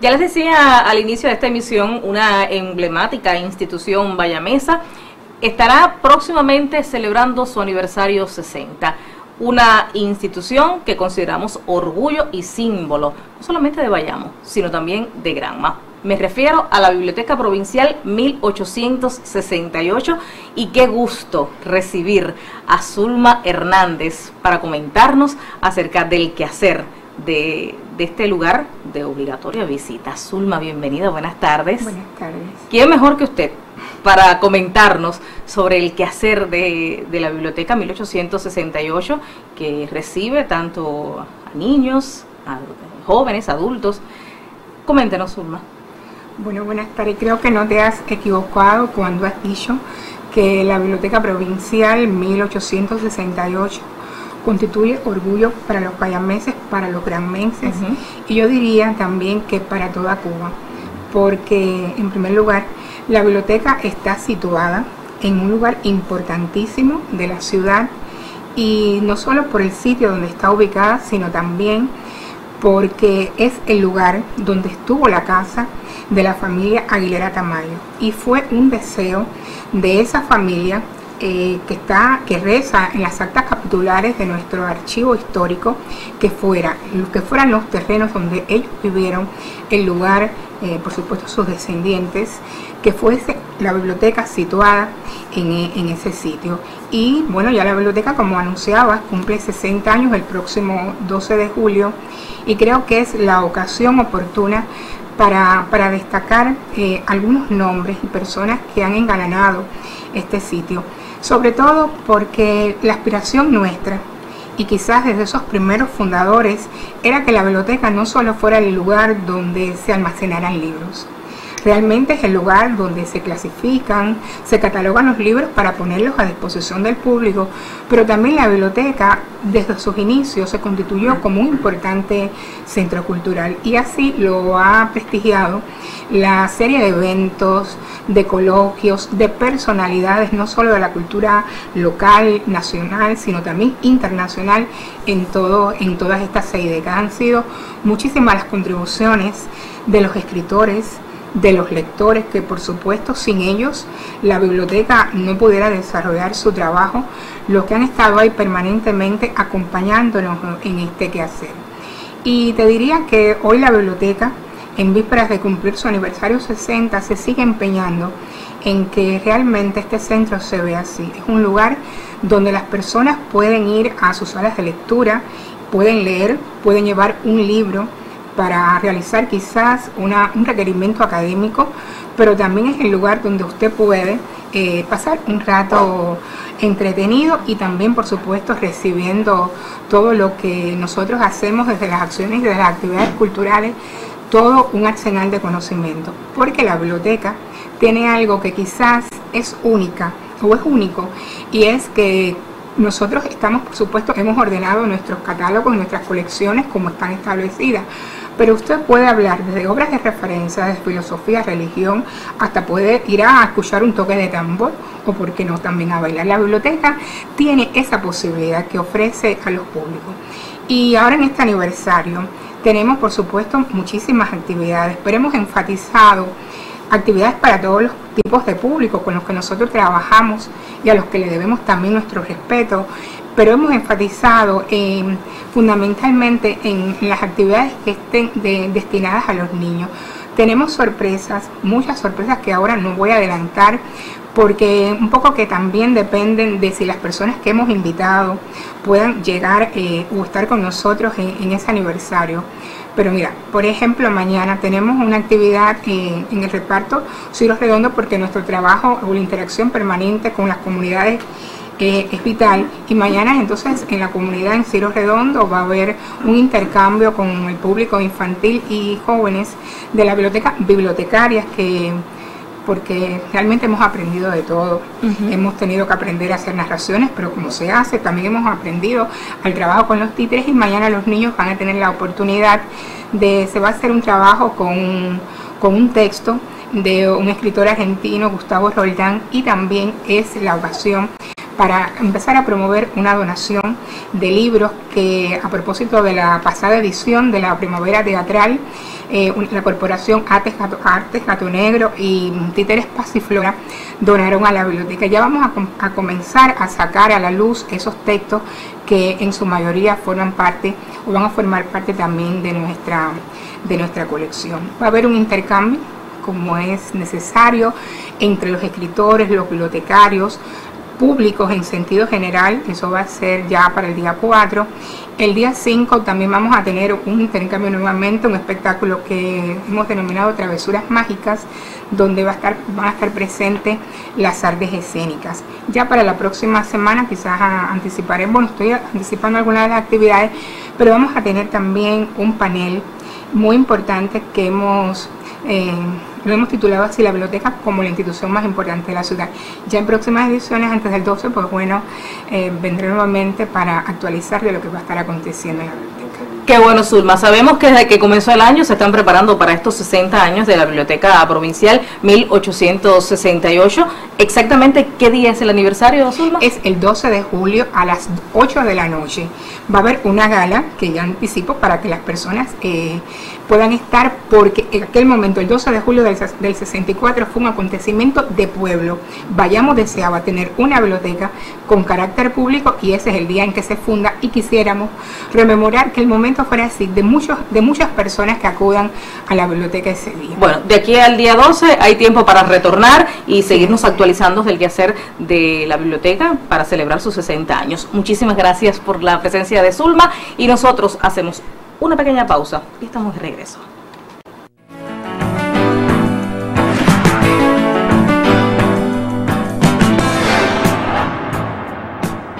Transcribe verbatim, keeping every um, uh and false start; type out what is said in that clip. Ya les decía al inicio de esta emisión, una emblemática institución bayamesa estará próximamente celebrando su aniversario sesenta. Una institución que consideramos orgullo y símbolo, no solamente de Bayamo, sino también de Granma. Me refiero a la Biblioteca Provincial mil ochocientos sesenta y ocho y qué gusto recibir a Zulma Hernández para comentarnos acerca del quehacer de, de este lugar de obligatoria visita. Zulma, bienvenida, buenas tardes. Buenas tardes. ¿Quién mejor que usted para comentarnos sobre el quehacer de, de la Biblioteca mil ochocientos sesenta y ocho, que recibe tanto a niños, a jóvenes, adultos? Coméntenos, Zulma. Bueno, buenas tardes. Creo que no te has equivocado cuando has dicho que la Biblioteca Provincial mil ochocientos sesenta y ocho constituye orgullo para los bayameses, para los granmenses, uh-huh. y yo diría también que para toda Cuba, porque en primer lugar la biblioteca está situada en un lugar importantísimo de la ciudad, y no solo por el sitio donde está ubicada, sino también porque es el lugar donde estuvo la casa de la familia Aguilera Tamayo, y fue un deseo de esa familia eh, que está que reza en las actas capitulares de nuestro archivo histórico que fuera que fueran los terrenos donde ellos vivieron, el lugar, eh, por supuesto sus descendientes, que fuese la biblioteca situada en, en ese sitio. Y bueno, ya la biblioteca, como anunciaba, cumple sesenta años el próximo doce de julio, y creo que es la ocasión oportuna Para, para destacar eh, algunos nombres y personas que han engalanado este sitio, sobre todo porque la aspiración nuestra, y quizás desde esos primeros fundadores, era que la biblioteca no solo fuera el lugar donde se almacenaran libros. Realmente es el lugar donde se clasifican, se catalogan los libros para ponerlos a disposición del público, pero también la biblioteca desde sus inicios se constituyó como un importante centro cultural, y así lo ha prestigiado la serie de eventos, de coloquios, de personalidades, no solo de la cultura local, nacional, sino también internacional en, todo, en todas estas seis décadas. Han sido muchísimas las contribuciones de los escritores, de los lectores, que por supuesto sin ellos la biblioteca no pudiera desarrollar su trabajo, los que han estado ahí permanentemente acompañándonos en este quehacer. Y te diría que hoy la biblioteca, en vísperas de cumplir su aniversario sesenta, se sigue empeñando en que realmente este centro se vea así. Es un lugar donde las personas pueden ir a sus salas de lectura, pueden leer, pueden llevar un libro para realizar quizás una, un requerimiento académico, pero también es el lugar donde usted puede eh, pasar un rato entretenido, y también, por supuesto, recibiendo todo lo que nosotros hacemos desde las acciones y desde las actividades culturales, todo un arsenal de conocimiento, porque la biblioteca tiene algo que quizás es única o es único, y es que nosotros estamos, por supuesto, hemos ordenado nuestros catálogos, nuestras colecciones como están establecidas, pero usted puede hablar desde obras de referencia, desde filosofía, religión, hasta puede ir a escuchar un toque de tambor, o por qué no, también a bailar. La biblioteca tiene esa posibilidad que ofrece a los públicos. Y ahora en este aniversario tenemos, por supuesto, muchísimas actividades, pero hemos enfatizado actividades para todos los tipos de público con los que nosotros trabajamos y a los que le debemos también nuestro respeto, pero hemos enfatizado eh, fundamentalmente en las actividades que estén de, destinadas a los niños. Tenemos sorpresas, muchas sorpresas que ahora no voy a adelantar, porque un poco que también dependen de si las personas que hemos invitado puedan llegar eh, o estar con nosotros en, en ese aniversario. Pero mira, por ejemplo, mañana tenemos una actividad en, en el reparto Ciro Redondo, porque nuestro trabajo o la interacción permanente con las comunidades Eh, es vital, y mañana entonces en la comunidad en Ciro Redondo va a haber un intercambio con el público infantil y jóvenes de la biblioteca, bibliotecarias, que porque realmente hemos aprendido de todo. Uh-huh. Hemos tenido que aprender a hacer narraciones, pero como se hace, también hemos aprendido al trabajo con los títeres, y mañana los niños van a tener la oportunidad de, se va a hacer un trabajo con, con un texto de un escritor argentino, Gustavo Roldán, y también es la ocasión para empezar a promover una donación de libros que, a propósito de la pasada edición de la Primavera Teatral, eh, la corporación Artes Gato, Artes Gato Negro y Títeres Pasiflora donaron a la biblioteca. Ya vamos a, a comenzar a sacar a la luz esos textos que en su mayoría forman parte o van a formar parte también de nuestra, de nuestra colección. Va a haber un intercambio, como es necesario, entre los escritores, los bibliotecarios, públicos en sentido general. Eso va a ser ya para el día cuatro. El día cinco también vamos a tener un intercambio nuevamente, un espectáculo que hemos denominado Travesuras Mágicas, donde va a estar, van a estar presentes las artes escénicas. Ya para la próxima semana quizás anticiparemos, bueno, estoy anticipando algunas de las actividades, pero vamos a tener también un panel muy importante que hemos eh, lo hemos titulado así: la biblioteca como la institución más importante de la ciudad. Ya en próximas ediciones, antes del doce, pues bueno, eh, vendré nuevamente para actualizar de lo que va a estar aconteciendo en la biblioteca. Qué bueno, Zulma. Sabemos que desde que comenzó el año se están preparando para estos sesenta años de la Biblioteca Provincial mil ochocientos sesenta y ocho. Exactamente, ¿qué día es el aniversario, Zulma? Es el doce de julio a las ocho de la noche. Va a haber una gala que ya anticipo para que las personas eh, puedan estar, porque en aquel momento, el doce de julio del, del sesenta y cuatro, fue un acontecimiento de pueblo. Bayamo deseaba tener una biblioteca con carácter público y ese es el día en que se funda, y quisiéramos rememorar que el momento fuera así, de, muchos, de muchas personas que acudan a la biblioteca ese día. Bueno, de aquí al día doce hay tiempo para retornar y seguirnos actualizando del quehacer de la biblioteca para celebrar sus sesenta años. Muchísimas gracias por la presencia de Zulma, y nosotros hacemos una pequeña pausa y estamos de regreso.